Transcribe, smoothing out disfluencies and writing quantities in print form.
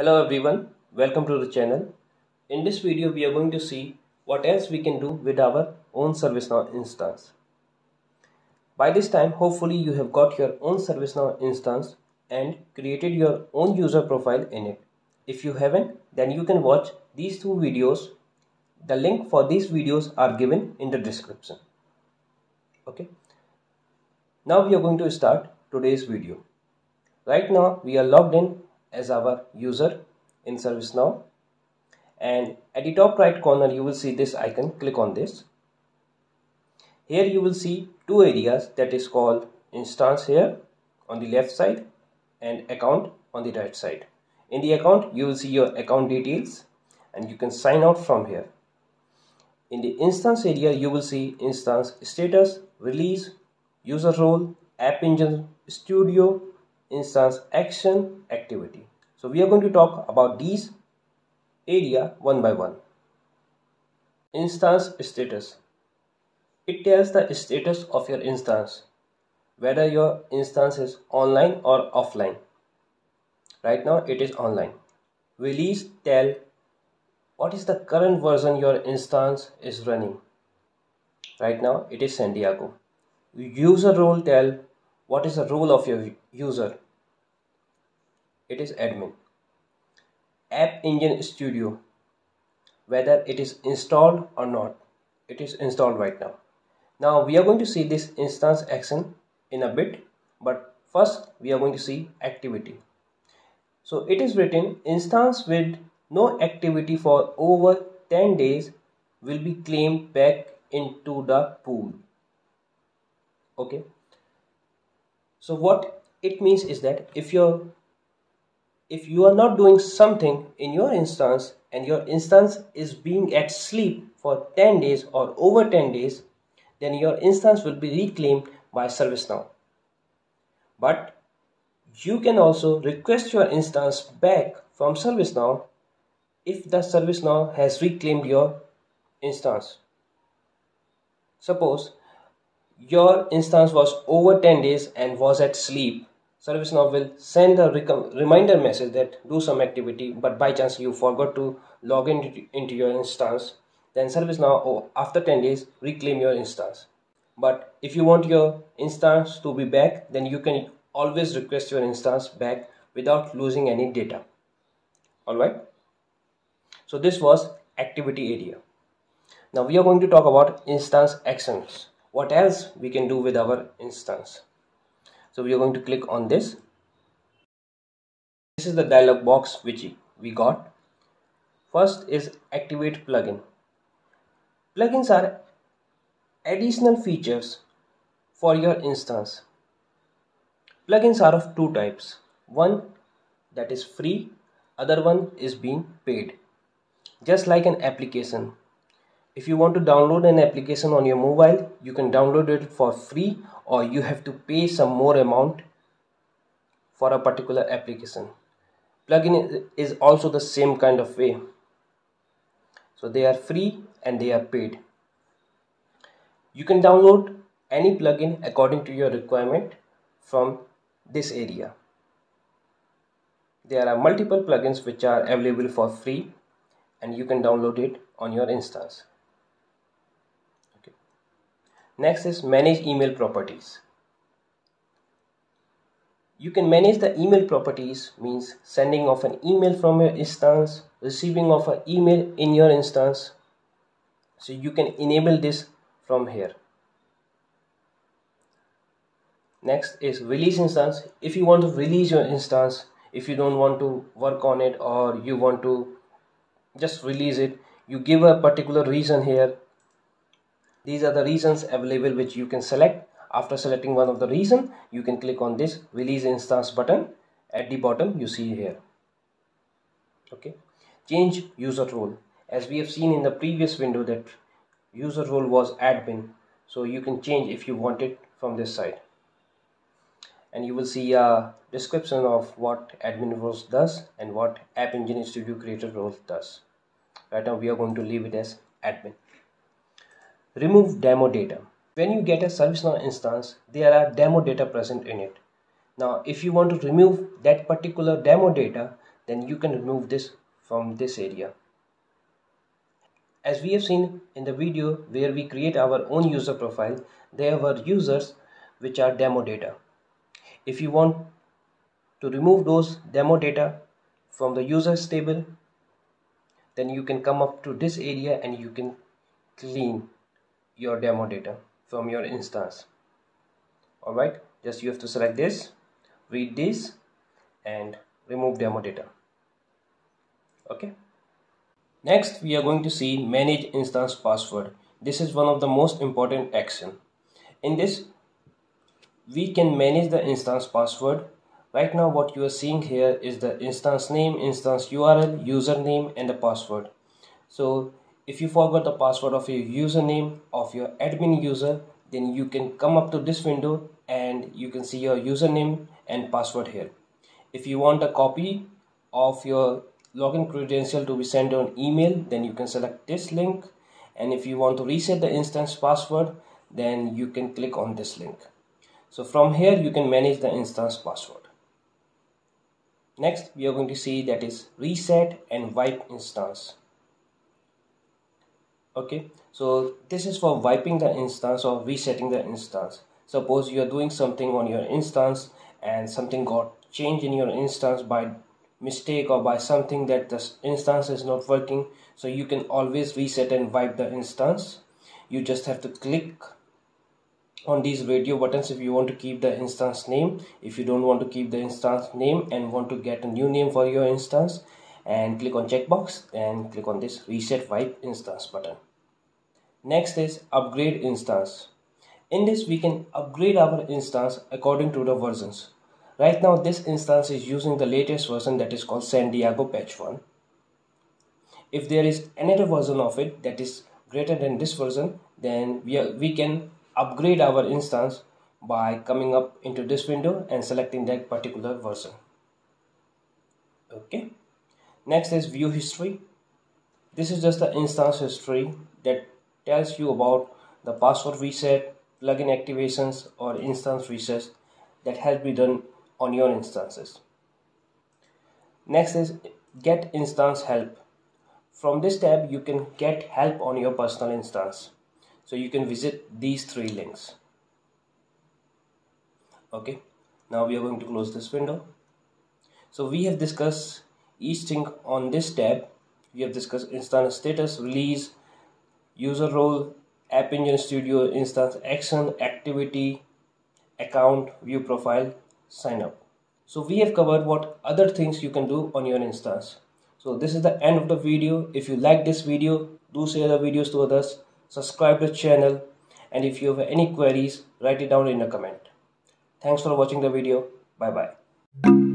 Hello everyone, welcome to the channel. In this video we are going to see what else we can do with our own ServiceNow instance. By this time hopefully you have got your own ServiceNow instance and created your own user profile in it. If you haven't, then you can watch these two videos. The link for these videos are given in the description. Okay. Now we are going to start today's video. Right now we are logged in as our user in ServiceNow, and at the top right corner you will see this icon. Click on this. Here you will see two areas, that is called instance here on the left side and account on the right side. In the account you will see your account details and you can sign out from here. In the instance area you will see instance status, release, user role, App Engine Studio, instance action, activity. So we are going to talk about these area one by one. Instance status. It tells the status of your instance, whether your instance is online or offline. Right now it is online. Release tell what is the current version your instance is running. Right now it is San Diego. User role tell what is the role of your user. It is admin. App Engine Studio, whether it is installed or not. It is installed right now. Now we are going to see this instance action in a bit, but first we are going to see activity. So it is written instance with no activity for over 10 days will be claimed back into the pool. Okay. So what it means is that if you are not doing something in your instance and your instance is being at sleep for 10 days or over 10 days, then your instance will be reclaimed by ServiceNow. But you can also request your instance back from ServiceNow if the ServiceNow has reclaimed your instance. Suppose your instance was over 10 days and was at sleep. ServiceNow will send a reminder message that do some activity, but by chance you forgot to log into your instance. Then ServiceNow, after 10 days, reclaim your instance. But if you want your instance to be back, then you can always request your instance back without losing any data. Alright. So this was activity area. Now we are going to talk about instance actions. What else we can do with our instance? So we are going to click on this. This is the dialog box which we got. First is activate plugin. Plugins are additional features for your instance. Plugins are of two types. One that is free, other one is being paid. Just like an application. If you want to download an application on your mobile, you can download it for free, or you have to pay some more amount for a particular application. Plugin is also the same kind of way. So they are free and they are paid. You can download any plugin according to your requirement from this area. There are multiple plugins which are available for free and you can download it on your instance. Next is manage email properties. You can manage the email properties, means sending of an email from your instance, receiving of an email in your instance. So you can enable this from here. Next is release instance. If you want to release your instance, if you don't want to work on it or you want to just release it, you give a particular reason here. These are the reasons available which you can select. After selecting one of the reason, you can click on this release instance button at the bottom you see here. Okay. Change user role. As we have seen in the previous window that user role was admin. So you can change if you want it from this side. And you will see a description of what admin role does and what App Engine Studio creator role does. Right now we are going to leave it as admin. Remove demo data. When you get a ServiceNow instance, there are demo data present in it. Now if you want to remove that particular demo data, then you can remove this from this area. As we have seen in the video where we create our own user profile, there were users which are demo data. If you want to remove those demo data from the users table, then you can come up to this area and you can clean your demo data from your instance. Alright, just you have to select this, read this and remove demo data. Okay. Next, we are going to see manage instance password. This is one of the most important action. In this, we can manage the instance password. Right now, what you are seeing here is the instance name, instance URL, username and the password. So if you forgot the password of your username of your admin user, then you can come up to this window and you can see your username and password here. If you want a copy of your login credential to be sent on email, then you can select this link, and if you want to reset the instance password, then you can click on this link. So from here you can manage the instance password. Next we are going to see that is reset and wipe instance. Okay, so this is for wiping the instance or resetting the instance. Suppose you are doing something on your instance and something got changed in your instance by mistake or by something that the instance is not working, so you can always reset and wipe the instance. You just have to click on these radio buttons if you want to keep the instance name, if you don't want to keep the instance name and want to get a new name for your instance, and click on checkbox and click on this reset wipe instance button. Next is upgrade instance. In this we can upgrade our instance according to the versions. Right now this instance is using the latest version that is called San Diego patch 1. If there is another version of it that is greater than this version, then we can upgrade our instance by coming up into this window and selecting that particular version. Okay. Next is view history. This is just the instance history that tells you about the password reset, plugin activations or instance resets that has been done on your instances. Next is get instance help. From this tab you can get help on your personal instance, so you can visit these three links. Okay, now we are going to close this window. So we have discussed each thing on this tab. We have discussed instance status, release, user role, App Engine Studio, instance action, activity, account, view profile, sign up. So we have covered what other things you can do on your instance. So this is the end of the video. If you like this video, do share the videos to others, subscribe to the channel, and if you have any queries, write it down in a comment. Thanks for watching the video. Bye bye.